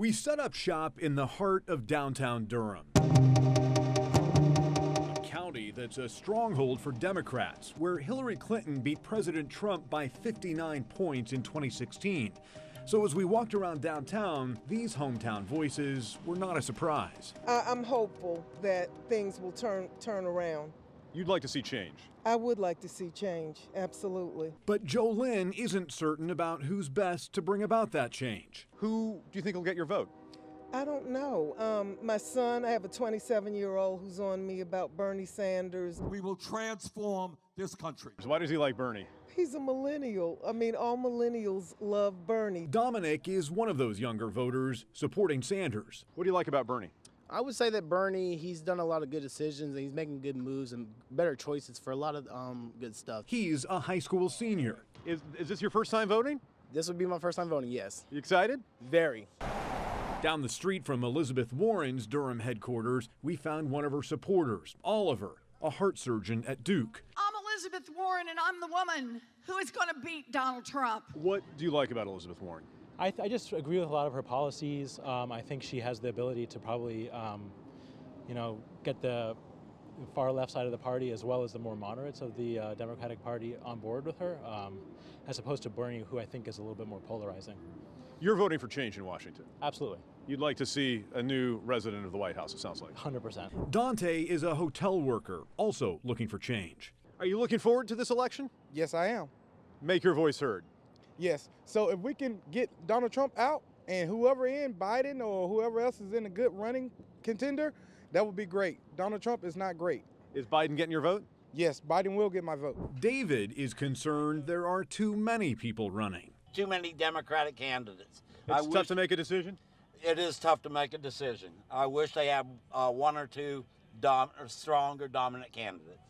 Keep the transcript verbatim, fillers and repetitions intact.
We set up shop in the heart of downtown Durham, a county that's a stronghold for Democrats, where Hillary Clinton beat President Trump by fifty-nine points in twenty sixteen. So as we walked around downtown, these hometown voices were not a surprise. I I'm hopeful that things will turn turn around. You'd like to see change? I would like to see change, absolutely. But Jolynn isn't certain about who's best to bring about that change. Who do you think will get your vote? I don't know. Um, my son, I have a twenty-seven-year-old who's on me about Bernie Sanders. We will transform this country. So why does he like Bernie? He's a millennial. I mean, all millennials love Bernie. Dominic is one of those younger voters supporting Sanders. What do you like about Bernie? I would say that Bernie, he's done a lot of good decisions and he's making good moves and better choices for a lot of um, good stuff. He's a high school senior. Is, is this your first time voting? This would be my first time voting, yes. You excited? Very. Down the street from Elizabeth Warren's Durham headquarters, we found one of her supporters, Oliver, a heart surgeon at Duke. I'm Elizabeth Warren and I'm the woman who is going to beat Donald Trump. What do you like about Elizabeth Warren? I, I just agree with a lot of her policies. Um, I think she has the ability to probably, um, you know, get the far left side of the party as well as the more moderates of the uh, Democratic Party on board with her, um, as opposed to Bernie, who I think is a little bit more polarizing. You're voting for change in Washington. Absolutely. You'd like to see a new resident of the White House, it sounds like. one hundred percent. Dante is a hotel worker, also looking for change. Are you looking forward to this election? Yes, I am. Make your voice heard. Yes, so if we can get Donald Trump out and whoever in, Biden or whoever else is in a good running contender, that would be great. Donald Trump is not great. Is Biden getting your vote? Yes, Biden will get my vote. David is concerned there are too many people running. Too many Democratic candidates. It's tough to make a decision? It is tough to make a decision. I wish they had uh, one or two dom- or stronger dominant candidates.